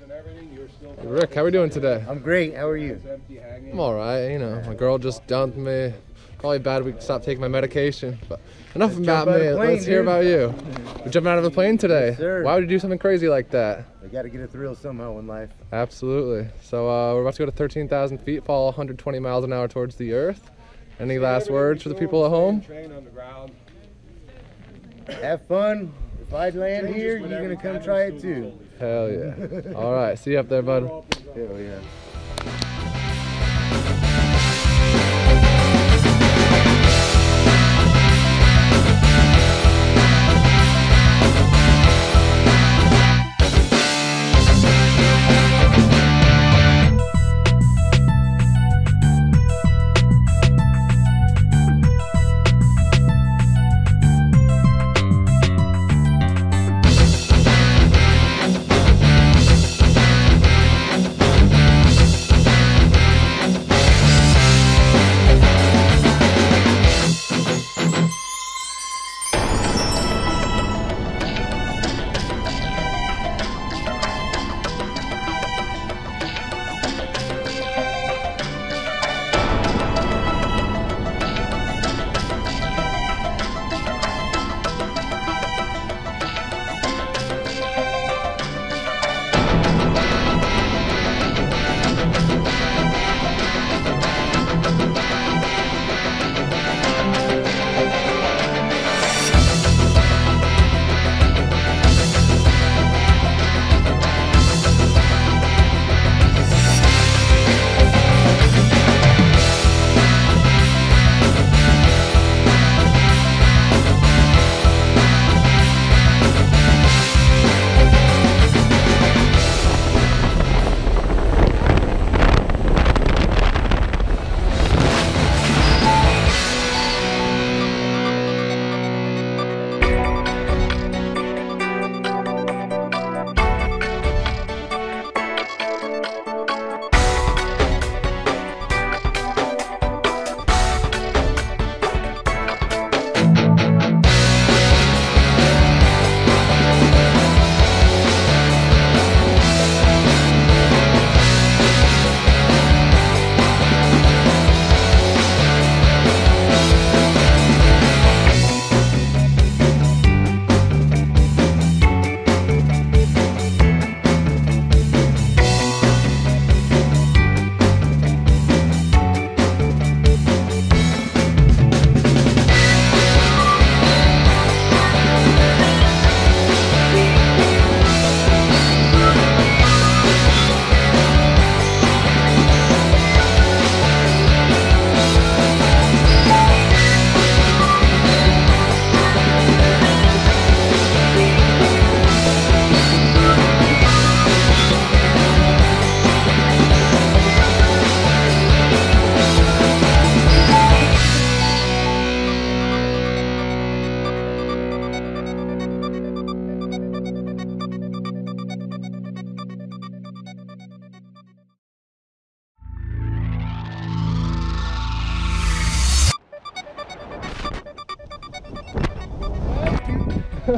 and everything, you're still Rick, how are we doing today? I'm great. How are you? I'm all right. You know, my girl just dumped me. Probably bad we stopped taking my medication. But enough about me. Let's hear about you. We're jumping out of a plane today. Yes, sir. Why would you do something crazy like that? I got to get a thrill somehow in life. Absolutely. So we're about to go to 13,000 feet, fall 120 miles an hour towards the Earth. Any last words for the people at home? Have fun. If I land here, you're going to come try it too. Hell yeah. All right. See you up there, bud. Hell yeah.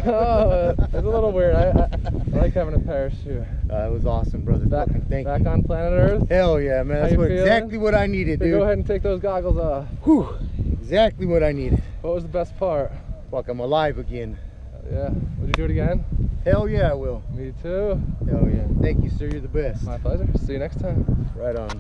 Oh, it's a little weird. I like having a parachute. It was awesome, brother. Back on planet Earth. Hell yeah, man. That's exactly what I needed, dude. Go ahead and take those goggles off. Whew. Exactly what I needed. What was the best part? Fuck, I'm alive again. Yeah. Would you do it again? Hell yeah, I will. Me too. Hell yeah. Thank you, sir. You're the best. My pleasure. See you next time. Right on.